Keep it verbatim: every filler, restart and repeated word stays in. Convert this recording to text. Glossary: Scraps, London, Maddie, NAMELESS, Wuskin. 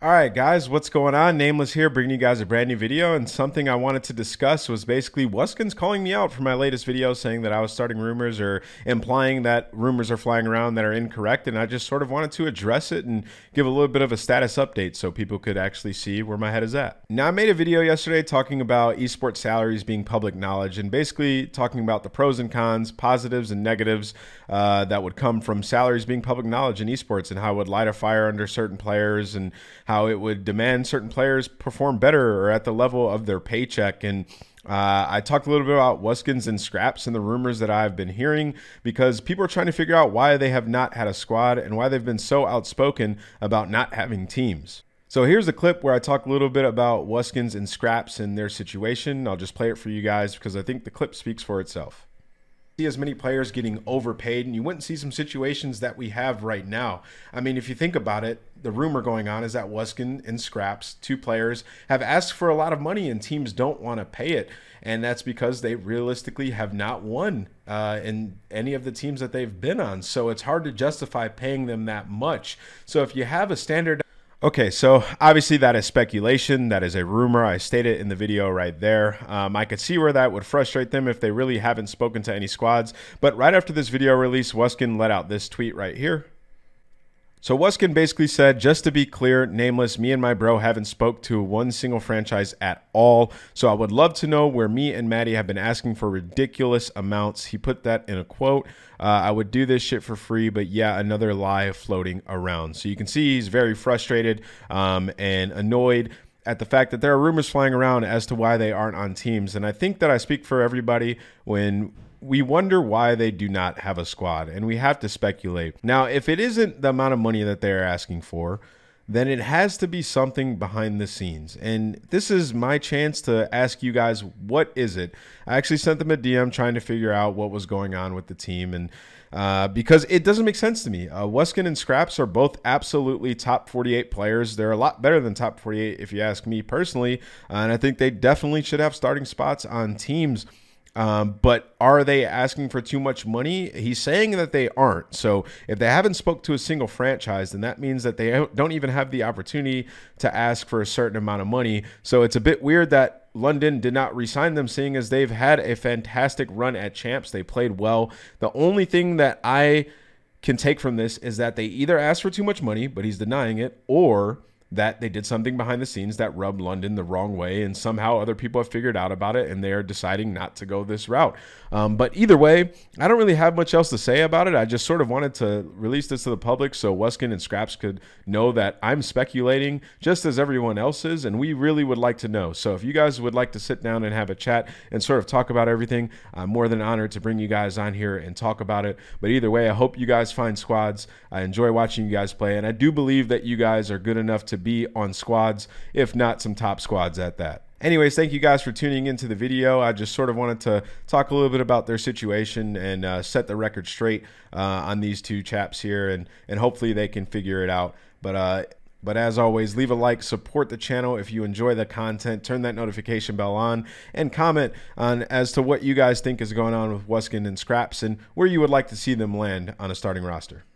All right, guys, what's going on? Nameless here, bringing you guys a brand new video, and something I wanted to discuss was basically Wuskin's calling me out for my latest video, saying that I was starting rumors or implying that rumors are flying around that are incorrect, and I just sort of wanted to address it and give a little bit of a status update so people could actually see where my head is at. Now, I made a video yesterday talking about esports salaries being public knowledge and basically talking about the pros and cons, positives and negatives uh, that would come from salaries being public knowledge in esports, and how it would light a fire under certain players and how it would demand certain players perform better or at the level of their paycheck. And Uh, I talked a little bit about Wuskins and Scraps and the rumors that I've been hearing, because people are trying to figure out why they have not had a squad and why they've been so outspoken about not having teams. So here's a clip where I talk a little bit about Wuskins and Scraps and their situation. I'll just play it for you guys because I think the clip speaks for itself. See as many players getting overpaid, and you wouldn't see some situations that we have right now. I mean, if you think about it, the rumor going on is that Wuskin and Scraps, two players, have asked for a lot of money and teams don't want to pay it, and that's because they realistically have not won uh, in any of the teams that they've been on, so it's hard to justify paying them that much. So if you have a standard... Okay, so obviously that is speculation, that is a rumor, I stated in the video right there. Um, I could see where that would frustrate them if they really haven't spoken to any squads, but right after this video release, Wuskin let out this tweet right here. So Wuskin basically said, just to be clear, Nameless, me and my bro haven't spoke to one single franchise at all. So I would love to know where me and Maddie have been asking for ridiculous amounts. He put that in a quote. Uh, I would do this shit for free, but yeah, another lie floating around. So you can see he's very frustrated um, and annoyed at the fact that there are rumors flying around as to why they aren't on teams. And I think that I speak for everybody when we wonder why they do not have a squad, and we have to speculate. Now, if it isn't the amount of money that they're asking for, then it has to be something behind the scenes. And this is my chance to ask you guys, what is it? I actually sent them a D M trying to figure out what was going on with the team, and uh, because it doesn't make sense to me. Uh, Wuskin and Scraps are both absolutely top forty-eight players. They're a lot better than top forty-eight if you ask me personally, uh, and I think they definitely should have starting spots on teams. Um, but are they asking for too much money? He's saying that they aren't. So if they haven't spoke to a single franchise, then that means that they don't even have the opportunity to ask for a certain amount of money. So it's a bit weird that London did not re-sign them, seeing as they've had a fantastic run at champs. They played well. The only thing that I can take from this is that they either asked for too much money, but he's denying it, or that they did something behind the scenes that rubbed London the wrong way, and somehow other people have figured out about it and they're deciding not to go this route. Um, but either way, I don't really have much else to say about it. I just sort of wanted to release this to the public so Wuskin and Scraps could know that I'm speculating just as everyone else is, and we really would like to know. So if you guys would like to sit down and have a chat and sort of talk about everything, I'm more than honored to bring you guys on here and talk about it. But either way, I hope you guys find squads. I enjoy watching you guys play, and I do believe that you guys are good enough to be on squads, if not some top squads at that. Anyways, thank you guys for tuning into the video. I just sort of wanted to talk a little bit about their situation and uh, set the record straight uh, on these two chaps here, and and hopefully they can figure it out. But uh, but as always, leave a like, support the channel if you enjoy the content, turn that notification bell on, and comment on as to what you guys think is going on with Wuskin and Scraps and where you would like to see them land on a starting roster.